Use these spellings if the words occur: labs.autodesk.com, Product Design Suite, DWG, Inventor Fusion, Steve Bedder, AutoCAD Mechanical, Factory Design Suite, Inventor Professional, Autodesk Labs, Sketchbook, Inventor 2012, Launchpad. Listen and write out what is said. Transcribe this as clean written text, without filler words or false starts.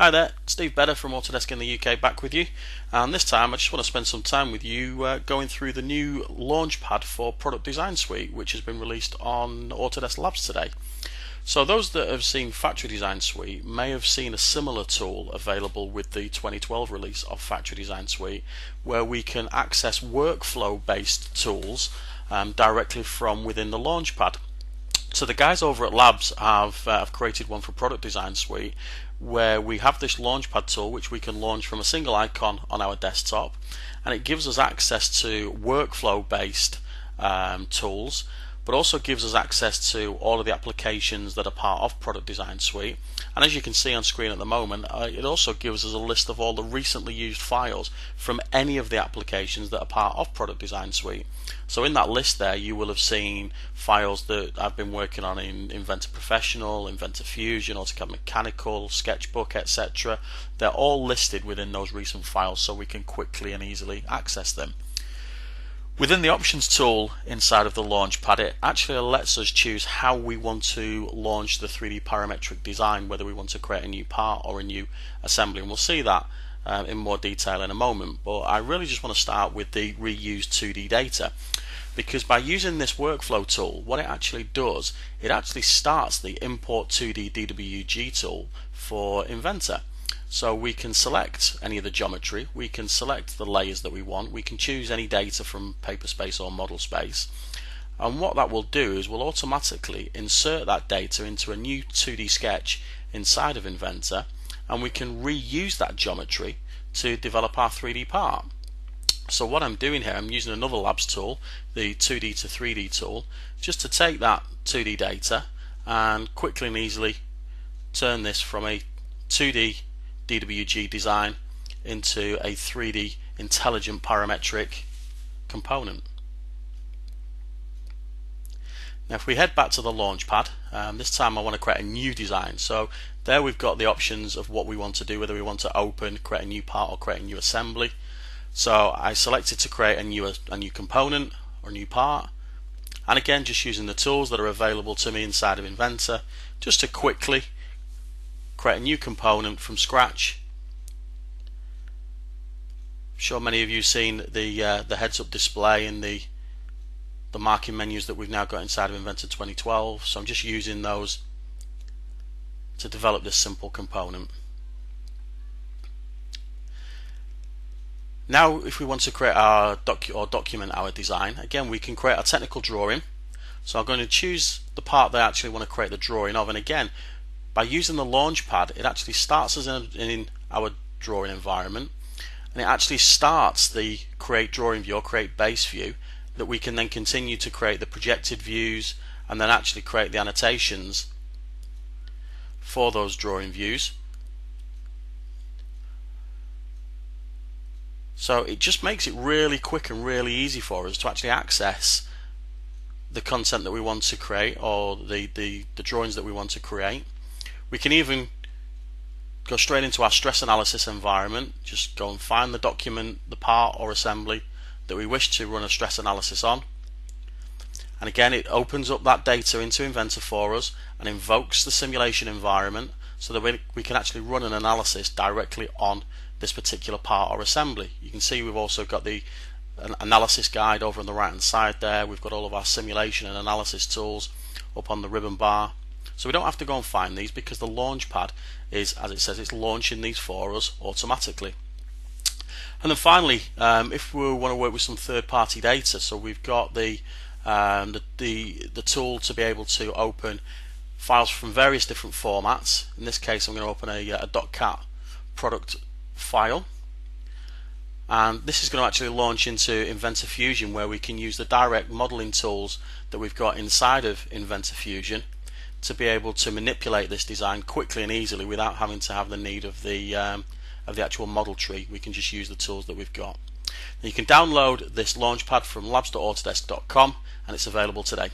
Hi there, Steve Bedder from Autodesk in the UK back with you, and this time I just want to spend some time with you going through the new Launchpad for Product Design Suite, which has been released on Autodesk Labs today. So those that have seen Factory Design Suite may have seen a similar tool available with the 2012 release of Factory Design Suite, where we can access workflow based tools directly from within the Launchpad. So the guys over at Labs have created one for Product Design Suite, where we have this Launchpad tool which we can launch from a single icon on our desktop, and it gives us access to workflow based tools, but also gives us access to all of the applications that are part of Product Design Suite. And as you can see on screen at the moment, it also gives us a list of all the recently used files from any of the applications that are part of Product Design Suite. So in that list there, you will have seen files that I've been working on in Inventor Professional, Inventor Fusion, AutoCAD Mechanical, Sketchbook, etc. They're all listed within those recent files, so we can quickly and easily access them. Within the options tool inside of the Launchpad, it actually lets us choose how we want to launch the 3D parametric design, whether we want to create a new part or a new assembly, and we'll see that in more detail in a moment. But I really just want to start with the reused 2D data, because by using this workflow tool, what it actually does, it actually starts the import 2D DWG tool for Inventor. So we can select any of the geometry, we can select the layers that we want, we can choose any data from paper space or model space, and what that will do is we'll automatically insert that data into a new 2D sketch inside of Inventor, and we can reuse that geometry to develop our 3D part. So what I'm doing here, I'm using another Labs tool, the 2D to 3D tool, just to take that 2D data and quickly and easily turn this from a 2D DWG design into a 3D intelligent parametric component. Now if we head back to the Launchpad, this time I want to create a new design. So there we've got the options of what we want to do, whether we want to open, create a new part, or create a new assembly. So I selected to create a new component or a new part, and again just using the tools that are available to me inside of Inventor, just to quickly create a new component from scratch. I'm sure many of you have seen the heads-up display and the marking menus that we've now got inside of Inventor 2012, so I'm just using those to develop this simple component. Now if we want to create our document our design, again we can create our technical drawing. So I'm going to choose the part that I actually want to create the drawing of, and again by using the Launchpad, it actually starts us in our drawing environment, and it actually starts the create drawing view or create base view that we can then continue to create the projected views and then actually create the annotations for those drawing views. So it just makes it really quick and really easy for us to actually access the content that we want to create, or the drawings that we want to create. We can even go straight into our stress analysis environment, just go and find the document, the part or assembly that we wish to run a stress analysis on, and again it opens up that data into Inventor for us and invokes the simulation environment so that we can actually run an analysis directly on this particular part or assembly. You can see we've also got the analysis guide over on the right hand side there, we've got all of our simulation and analysis tools up on the ribbon bar. So we don't have to go and find these, because the Launchpad is, as it says, it's launching these for us automatically. And then finally, if we want to work with some third-party data, so we've got the tool to be able to open files from various different formats. In this case, I'm going to open a .cat product file, and this is going to actually launch into Inventor Fusion, where we can use the direct modeling tools that we've got inside of Inventor Fusion to be able to manipulate this design quickly and easily without having to have the need of the actual model tree. We can just use the tools that we've got. Now you can download this Launchpad from labs.autodesk.com, and it's available today.